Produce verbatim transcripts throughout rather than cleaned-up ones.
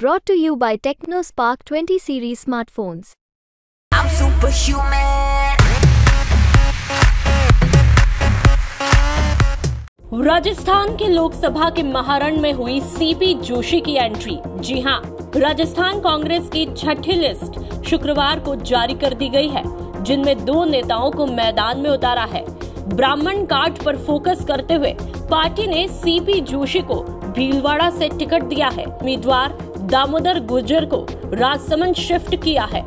Brought to you by Techno Spark twenty series smartphones. I'm superhuman. Rajasthan के लोकसभा के महारण में हुई सीपी जोशी की एंट्री। जी हां, राजस्थान कांग्रेस की छठी लिस्ट शुक्रवार को जारी कर दी गई है, जिनमें दो नेताओं को मैदान में उतारा है। ब्राह्मण कार्ड पर फोकस करते हुए पार्टी ने सीपी जोशी को भीलवाड़ा से टिकट दिया है। उम्मीदवार दामोदर गुर्जर को राजसमंद शिफ्ट किया है।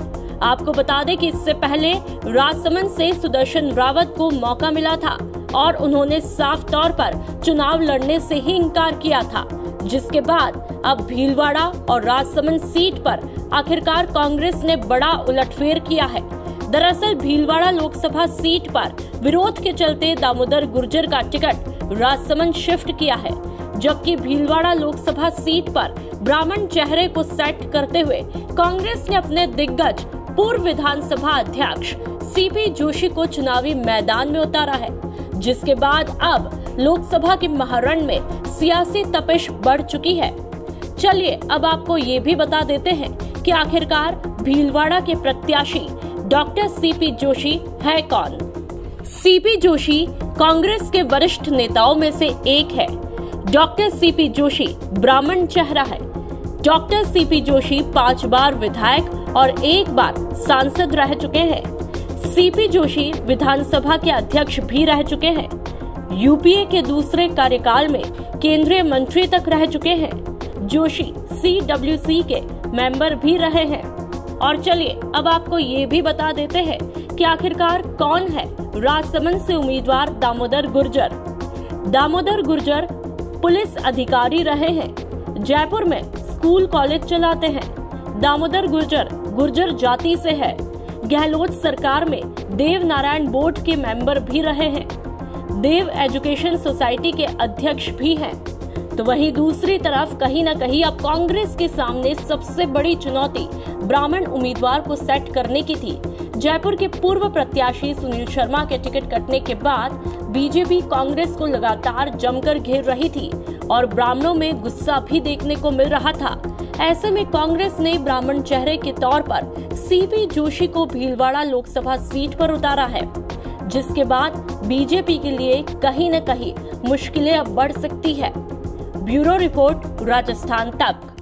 आपको बता दें कि इससे पहले राजसमंद से सुदर्शन रावत को मौका मिला था और उन्होंने साफ तौर पर चुनाव लड़ने से ही इनकार किया था, जिसके बाद अब भीलवाड़ा और राजसमंद सीट पर आखिरकार कांग्रेस ने बड़ा उलटफेर किया है। दरअसल भीलवाड़ा लोकसभा सीट पर विरोध के चलते दामोदर गुर्जर का टिकट राजसमंद शिफ्ट किया है, जबकि भीलवाड़ा लोकसभा सीट पर ब्राह्मण चेहरे को सेट करते हुए कांग्रेस ने अपने दिग्गज पूर्व विधानसभा अध्यक्ष सीपी जोशी को चुनावी मैदान में उतारा है, जिसके बाद अब लोकसभा के महारण में सियासी तपिश बढ़ चुकी है। चलिए अब आपको ये भी बता देते हैं कि आखिरकार भीलवाड़ा के प्रत्याशी डॉक्टर सीपी जोशी है कौन। सीपी जोशी कांग्रेस के वरिष्ठ नेताओं में से एक है। डॉक्टर सीपी जोशी ब्राह्मण चेहरा है। डॉक्टर सीपी जोशी पांच बार विधायक और एक बार सांसद रह चुके हैं। सीपी जोशी विधानसभा के अध्यक्ष भी रह चुके हैं। यूपीए के दूसरे कार्यकाल में केंद्रीय मंत्री तक रह चुके हैं। जोशी सी डब्ल्यू सी के मेंबर भी रहे हैं। और चलिए अब आपको ये भी बता देते हैं कि आखिरकार कौन है राजसमंद से उम्मीदवार दामोदर गुर्जर। दामोदर गुर्जर पुलिस अधिकारी रहे हैं, जयपुर में स्कूल कॉलेज चलाते हैं। दामोदर गुर्जर गुर्जर जाति से है। गहलोत सरकार में देव नारायण बोर्ड के मेंबर भी रहे हैं। देव एजुकेशन सोसाइटी के अध्यक्ष भी हैं। तो वहीं दूसरी तरफ कहीं न कहीं अब कांग्रेस के सामने सबसे बड़ी चुनौती ब्राह्मण उम्मीदवार को सेट करने की थी। जयपुर के पूर्व प्रत्याशी सुनील शर्मा के टिकट कटने के बाद बीजेपी कांग्रेस को लगातार जमकर घेर रही थी और ब्राह्मणों में गुस्सा भी देखने को मिल रहा था। ऐसे में कांग्रेस ने ब्राह्मण चेहरे के तौर पर सीपी जोशी को भीलवाड़ा लोकसभा सीट पर उतारा है, जिसके बाद बीजेपी के लिए कहीं न कहीं मुश्किलें अब बढ़ सकती है। ब्यूरो रिपोर्ट, राजस्थान तक।